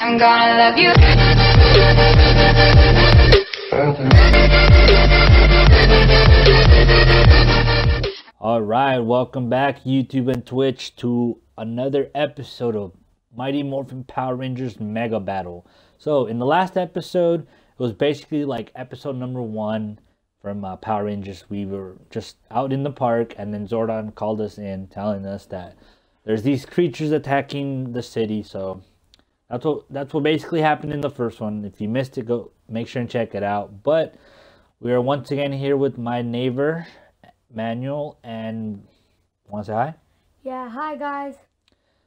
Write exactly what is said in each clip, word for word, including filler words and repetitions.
I'm gonna love you. All right, welcome back YouTube and Twitch to another episode of Mighty Morphin Power Rangers Mega Battle. So in the last episode, it was basically like episode number one from uh, Power Rangers. We were just out in the park and then Zordon called us in telling us that there's these creatures attacking the city. So that's what that's what basically happened in the first one. If you missed it, go make sure and check it out. But we are once again here with my neighbor Manuel, and want to say hi? Yeah, hi guys.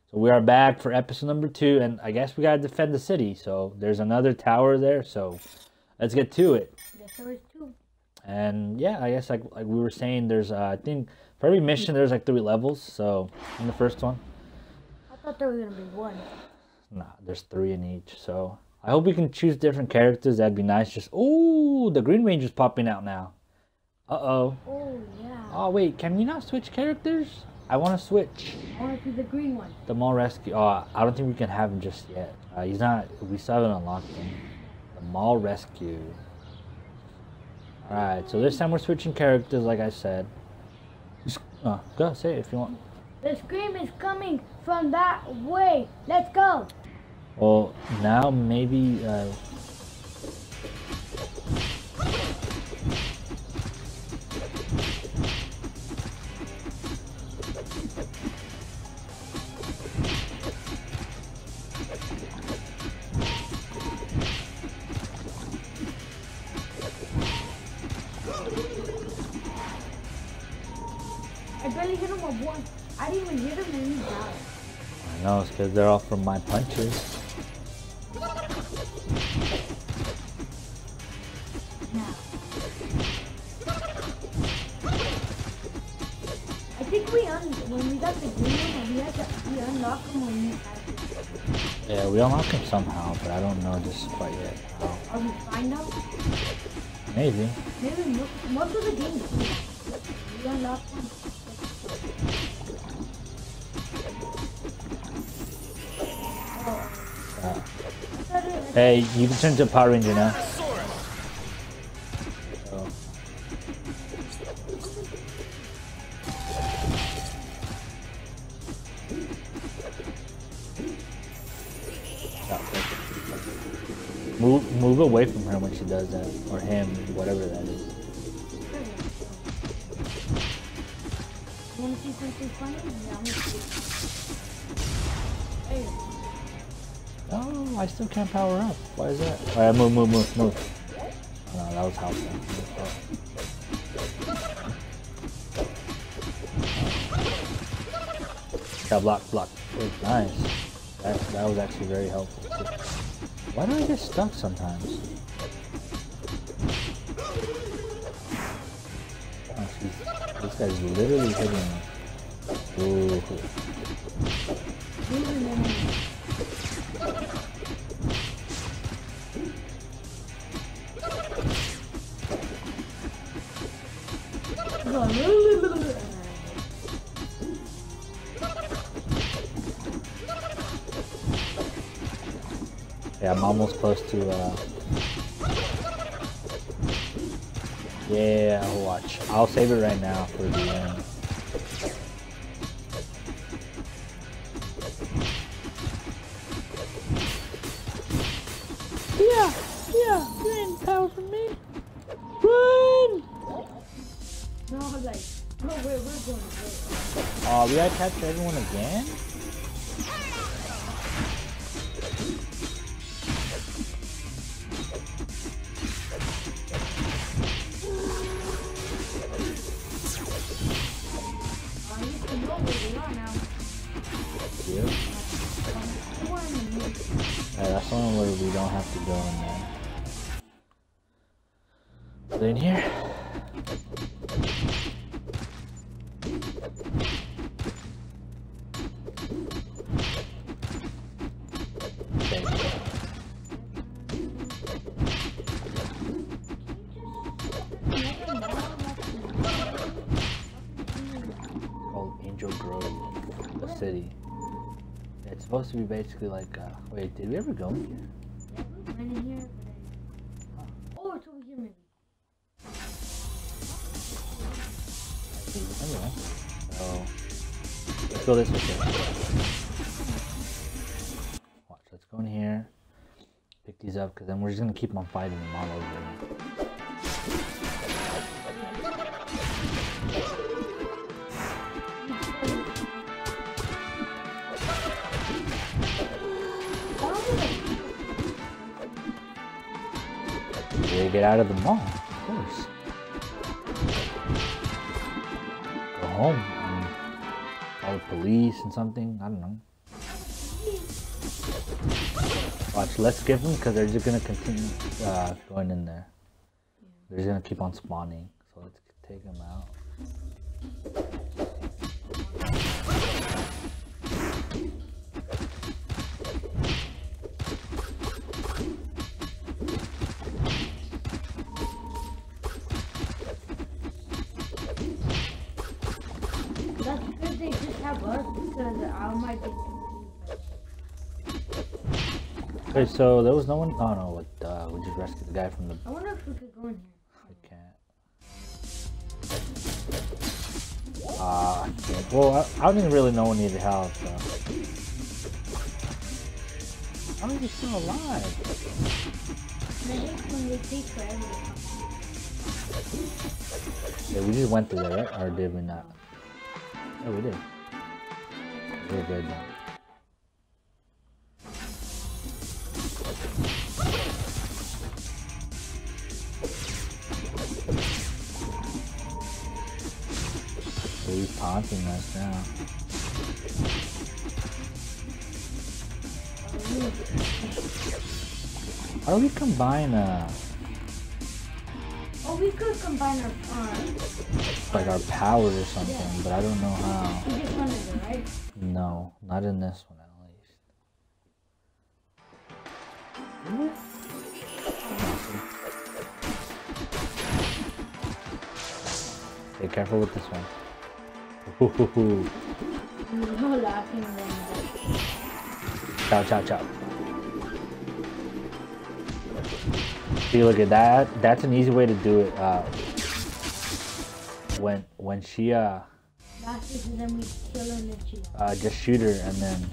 So we are back for episode number two, and I guess we gotta defend the city. So there's another tower there. So let's get to it. Yes, there is two. And yeah, I guess like like we were saying, there's uh, I think for every mission there's like three levels. So in the first one, I thought there was gonna be one. Nah, there's three in each, so I hope we can choose different characters. That'd be nice. Just oh, the Green Ranger's popping out now. Uh oh. Oh yeah. Oh wait, can we not switch characters? I want to switch. I want to be the green one. The Mall Rescue. Oh, I don't think we can have him just yet. Uh, he's not. We still haven't unlocked him. The Mall Rescue. All right, so this time we're switching characters, like I said. Uh, go say it if you want. The scream is coming from that way. Let's go. Well, now maybe, uh... I barely hit him with one. I didn't even hit him when he died. I know, it's because they're all from my punches. Yeah, we unlock him somehow, but I don't know just quite yet. Oh. Are we fine out? Maybe. Maybe most of the game we unlock him. Oh. Yeah. Hey, you can turn to Power Ranger now. Oh. Move, move away from her when she does that, or him, whatever that is. You want to see something funny? No, I'm gonna see. Oh, I still can't power up. Why is that? All right, move, move, move, move. Oh, no, that was house. Oh. Got blocked, blocked. It was nice. That, that was actually very helpful. Why do I get stuck sometimes? Oh, she's, this guy's literally hitting me. Ooh. Yeah, I'm almost close to, uh... yeah, I'll watch. I'll save it right now for the end. Yeah, yeah, you're in power for me. Run! No, I was like, no, we're, we're going to Oh, uh, we gotta capture everyone again? In here. Called Angel Grove, the city. It's supposed to be basically like a Wait, did we ever go in here? Yeah, we went in here, but I... Oh, it's over here maybe. Anyway, so... Let's go this way. Watch, let's go in here. Pick these up, because then we're just going to keep on fighting them all over. They get out of the mall, of course. Go home and call the police and something. I don't know. Watch, let's skip them because they're just gonna continue uh, going in there. They're just gonna keep on spawning. So let's take them out. Okay, so there was no one. Oh no, what, uh, we just rescued the guy from the. I wonder if we could go in here. I can't. Ah, uh, I can't. Well, I, I didn't really know we needed help, so. How are you still alive? Yeah, we just went through there, right? Or did we not? Oh, we did. We're good now. He's taunting us now. How do we combine uh Oh, we could combine our um, like our powers or something, yeah. But I don't know how. You just wanted it, right? No, not in this one at least. What? Be careful with this one. Hoo hoo hoo. No laughing anymore. Chow chow chow. See, look at that. That's an easy way to do it. Uh, when when she uh, lashes and then we kill her and then she uh, just shoot her and then.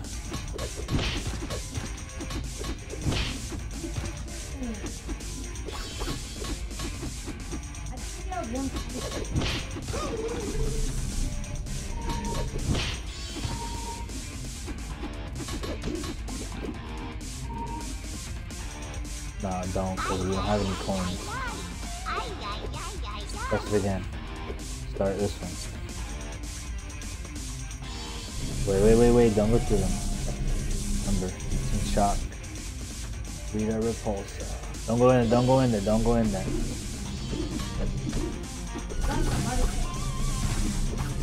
No, don't, because we don't have any coins. Press it again. Start this one. Wait, wait, wait, wait, don't look through them. Remember, it's in shock. Rita Repulsa. Don't go in there, don't go in there, don't go in there.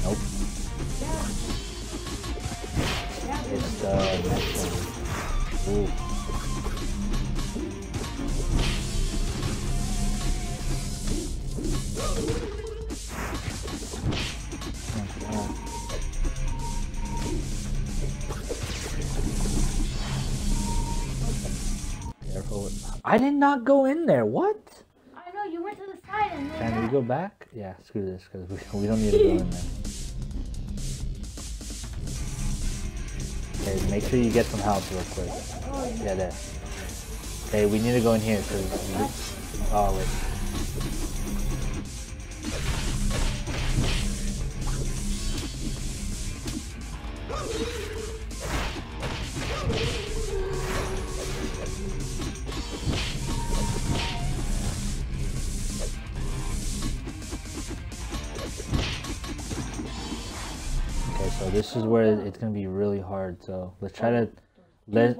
Nope. It's the next one. Ooh. I did not go in there. What? I know you went to the side and then. Can we go back? Yeah, screw this because we, we don't need to go in there. Okay, make sure you get some help real quick. Oh, yeah. Yeah, there. Okay, we need to go in here because. Oh wait. So this is where it's gonna be really hard. So let's try to let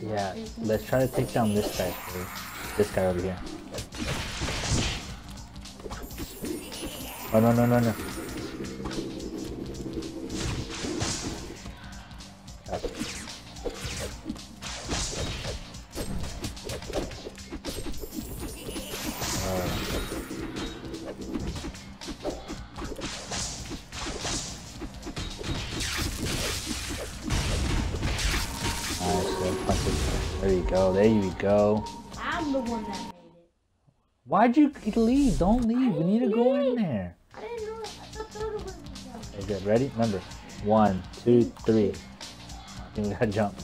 yeah let's try to take down this guy, this guy over here. Oh no no no no! There you go, there you go. I'm the one that made it. Why'd you leave? Don't leave. We need to go in there. I didn't know. I thought the other one was going. Okay, ready? Remember. One, two, three. I think we gotta jump.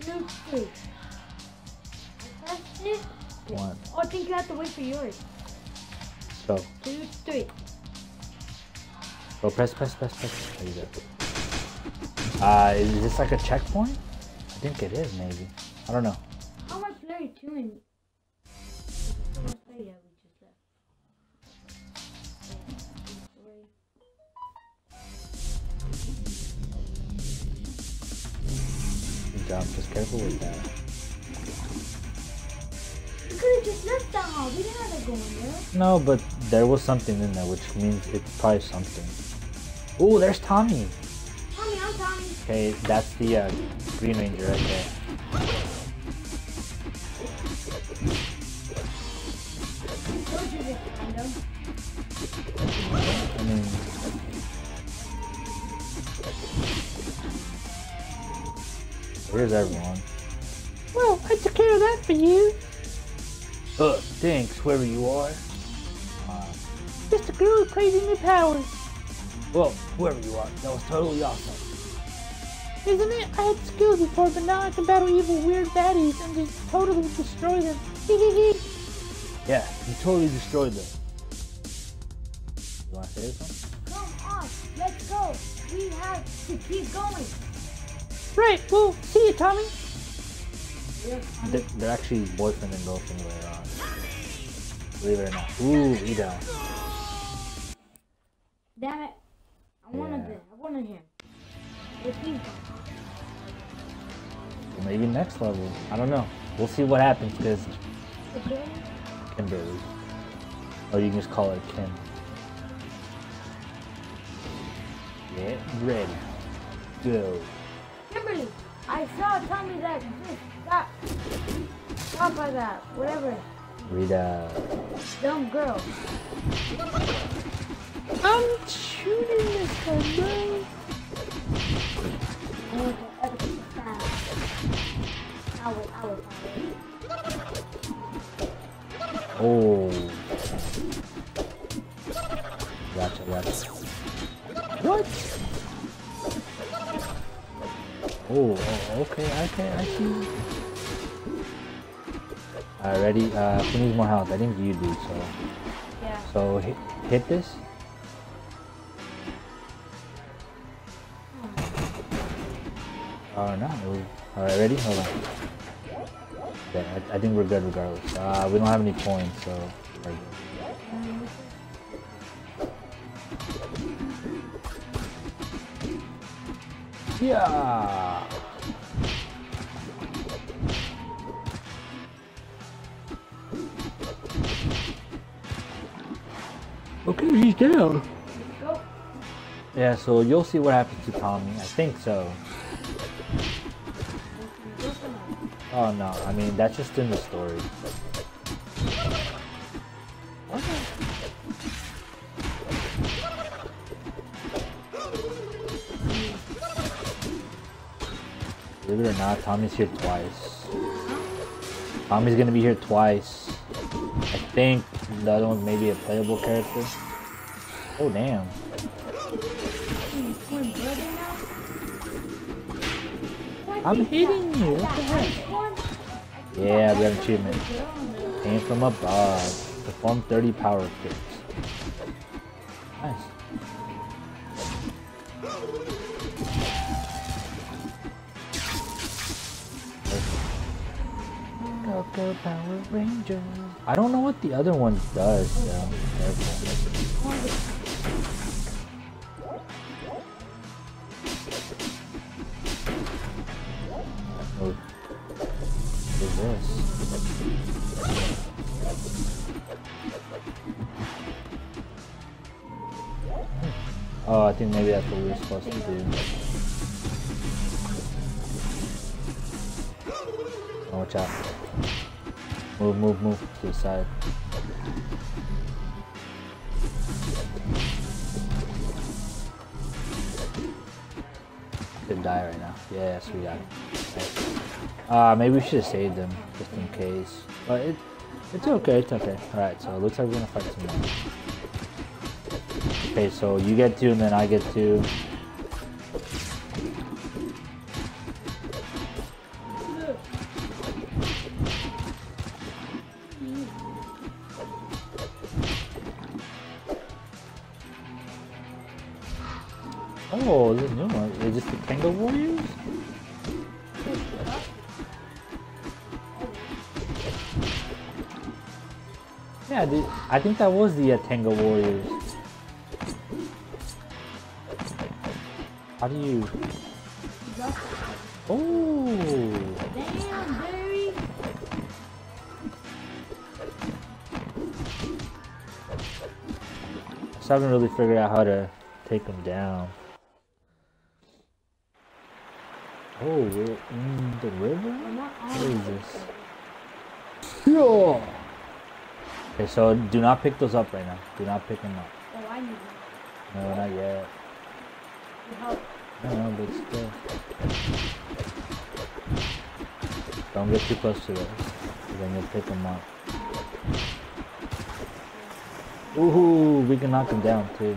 Two, three. That's it. One. Oh, I think you have to wait for yours. Go. Two, three. Go, press, press, press, press. There you go. Uh, is this like a checkpoint? I think it is, maybe. I don't know. How much play you doing? How much play have we just left? Good job. Just careful with that. We could have just left that hall. We didn't have to go in there. No, but there was something in there, which means it's probably something. Ooh, there's Tommy. Okay, that's the uh, Green Ranger right there. I mean, where's everyone? Well, I took care of that for you. Ugh, thanks, whoever you are. Uh, just a girl with crazy new powers. Well, whoever you are, that was totally awesome. Isn't it? I had skills before, but now I can battle evil, weird baddies and just totally destroy them. Hee. Yeah, you totally destroyed them. You want to say something? Come on, let's go. We have to keep going. Right. Well, see you, Tommy. They're, they're actually boyfriend and girlfriend later on. Believe it or not. Ooh, Rita. Damn it! I wanted yeah. I wanted him. Maybe next level. I don't know. We'll see what happens because Kimberly. Or you can just call her Kim. Get ready. Go. Kimberly, I saw Tommy that stop. Stop by that. Whatever. Rita. Dumb girl. I'm shooting this guy. Oh, gotcha, gotcha. What? Oh, oh, okay, I can, I see. Alright, ready? Uh, who needs more health? I think you do, so. Yeah. So hit, hit this. Oh, no. Alright, ready? Hold on. Okay, I, I think we're good regardless. Uh, we don't have any points, so we're good. Yeah! Okay, he's down. Yeah, so you'll see what happens to Tommy. I think so. Oh no, I mean, that's just in the story. Okay. Believe it or not, Tommy's here twice. Tommy's gonna be here twice. I think the other one's maybe a playable character. Oh damn. I'm hitting you, what the heck? Yeah, we have an achievement. Came from above. Perform thirty power kicks. Nice. Perfect. Go, go, Power Rangers. I don't know what the other one does, though. Careful. Oh, I think maybe that's what we were supposed to do. Oh, watch out. Move, move, move to the side. could die right now. Yeah, so we got it. Uh, maybe we should have saved them, just in case. But it, it's okay, it's okay. Alright, so it looks like we're gonna fight some more. Okay, so you get two and then I get two. Oh, there's a new one. Is this the Tango Warriors? Yeah, the, I think that was the uh, Tango Warriors. How do you... Oh! Damn, Barry! So I haven't really figured out how to take them down. Oh, we're in the river? What is this? Yeah. Okay, so do not pick those up right now. Do not pick them up. Oh, I need them. No, not yet. No, no, but still. Don't get too close to those. Then you'll pick them up. Ooh, we can knock them down too.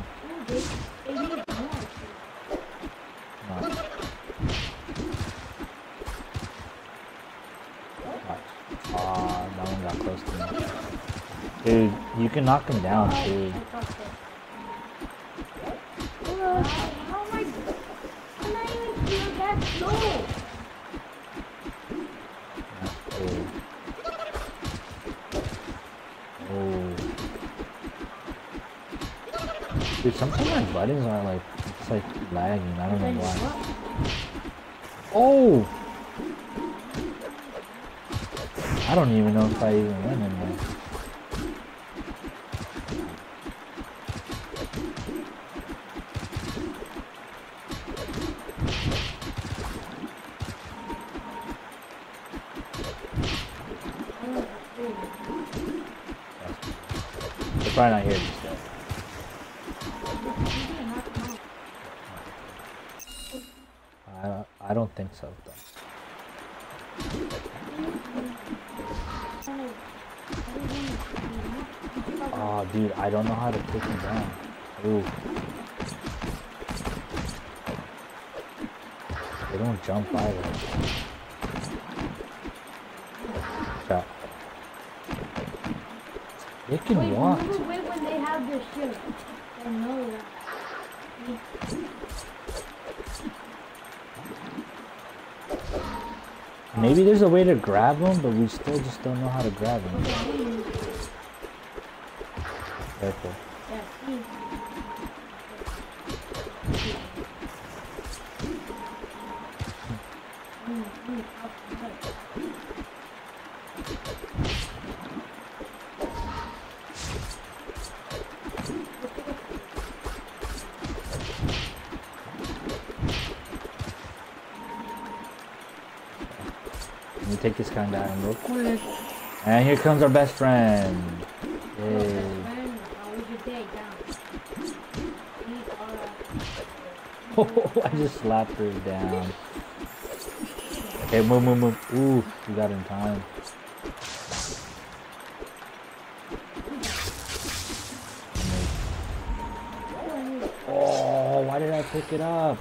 Dude, you can knock him down, dude. Uh, how am I, I'm not even feel that slow. Oh. Oh. Dude, sometimes my buttons are like, it's like lagging, I don't know why. Oh! I don't even know if I even went in there. Probably not here this day. I, I don't think so, though. Oh, dude, I don't know how to pick him down. Ooh. They don't jump either. Shot. They can wait, walk. Remember when they have their shield? I know that. Maybe there's a way to grab them, but we still just don't know how to grab them. Careful. Take this kind of item real quick. And here comes our best friend. Yay. Oh, I just slapped her down. Okay, move, move, move. Ooh, we got in time. Oh, why did I pick it up?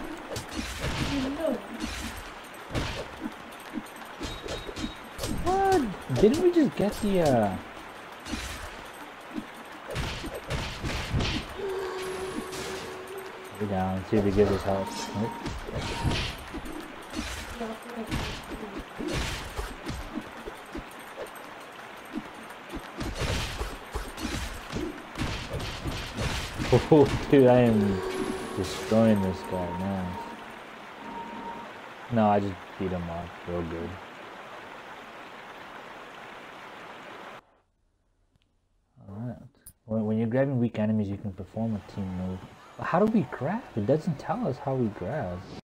Didn't we just get the, uh... Go down, see if he gives us help. Nope. Oh, dude, I am destroying this guy, man. No, I just beat him up real good. When you're grabbing weak enemies, you can perform a team move. But how do we grab? It doesn't tell us how we grab.